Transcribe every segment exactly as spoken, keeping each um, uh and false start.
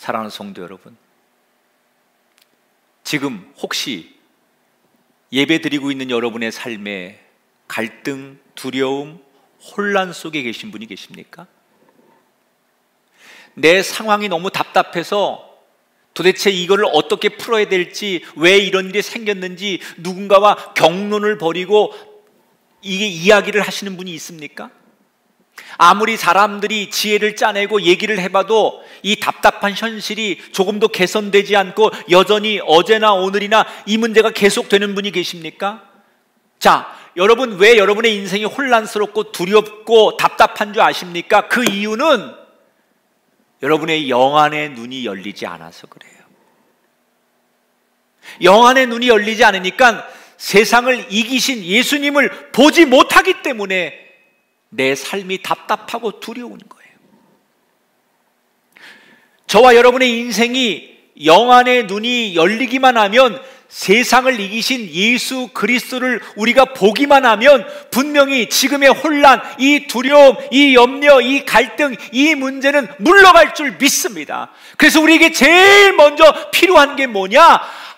사랑하는 성도 여러분, 지금 혹시 예배드리고 있는 여러분의 삶에 갈등, 두려움, 혼란 속에 계신 분이 계십니까? 내 상황이 너무 답답해서 도대체 이걸 어떻게 풀어야 될지, 왜 이런 일이 생겼는지 누군가와 격론을 벌이고 이게 이야기를 하시는 분이 있습니까? 아무리 사람들이 지혜를 짜내고 얘기를 해봐도 이 답답한 현실이 조금도 개선되지 않고 여전히 어제나 오늘이나 이 문제가 계속되는 분이 계십니까? 자, 여러분, 왜 여러분의 인생이 혼란스럽고 두렵고 답답한 줄 아십니까? 그 이유는 여러분의 영안의 눈이 열리지 않아서 그래요. 영안의 눈이 열리지 않으니까 세상을 이기신 예수님을 보지 못하기 때문에 내 삶이 답답하고 두려운 거예요. 저와 여러분의 인생이 영안의 눈이 열리기만 하면, 세상을 이기신 예수 그리스도를 우리가 보기만 하면 분명히 지금의 혼란, 이 두려움, 이 염려, 이 갈등, 이 문제는 물러갈 줄 믿습니다. 그래서 우리에게 제일 먼저 필요한 게 뭐냐?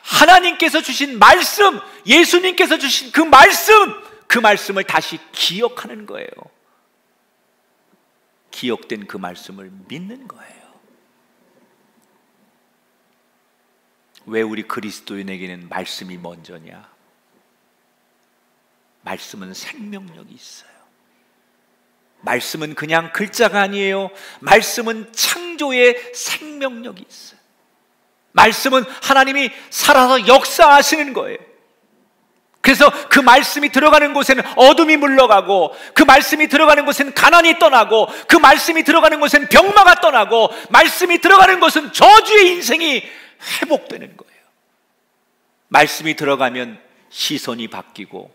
하나님께서 주신 말씀, 예수님께서 주신 그 말씀, 그 말씀을 다시 기억하는 거예요. 기억된 그 말씀을 믿는 거예요. 왜 우리 그리스도인에게는 말씀이 먼저냐? 말씀은 생명력이 있어요. 말씀은 그냥 글자가 아니에요. 말씀은 창조의 생명력이 있어요. 말씀은 하나님이 살아서 역사하시는 거예요. 그래서 그 말씀이 들어가는 곳에는 어둠이 물러가고, 그 말씀이 들어가는 곳에는 가난이 떠나고, 그 말씀이 들어가는 곳에는 병마가 떠나고, 말씀이 들어가는 곳은 저주의 인생이 회복되는 거예요. 말씀이 들어가면 시선이 바뀌고,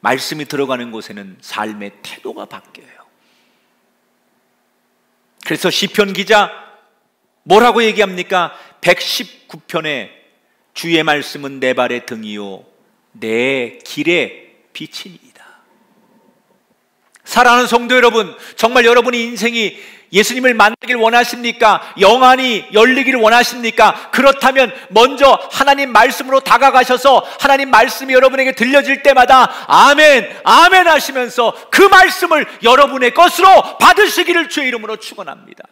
말씀이 들어가는 곳에는 삶의 태도가 바뀌어요. 그래서 시편 기자 뭐라고 얘기합니까? 백십구 편에 주의 말씀은 내 발의 등이요 내 길의 빛이니이다. 사랑하는 성도 여러분, 정말 여러분의 인생이 예수님을 만나길 원하십니까? 영안이 열리기를 원하십니까? 그렇다면 먼저 하나님 말씀으로 다가가셔서 하나님 말씀이 여러분에게 들려질 때마다 아멘, 아멘 하시면서 그 말씀을 여러분의 것으로 받으시기를 주의 이름으로 축원합니다.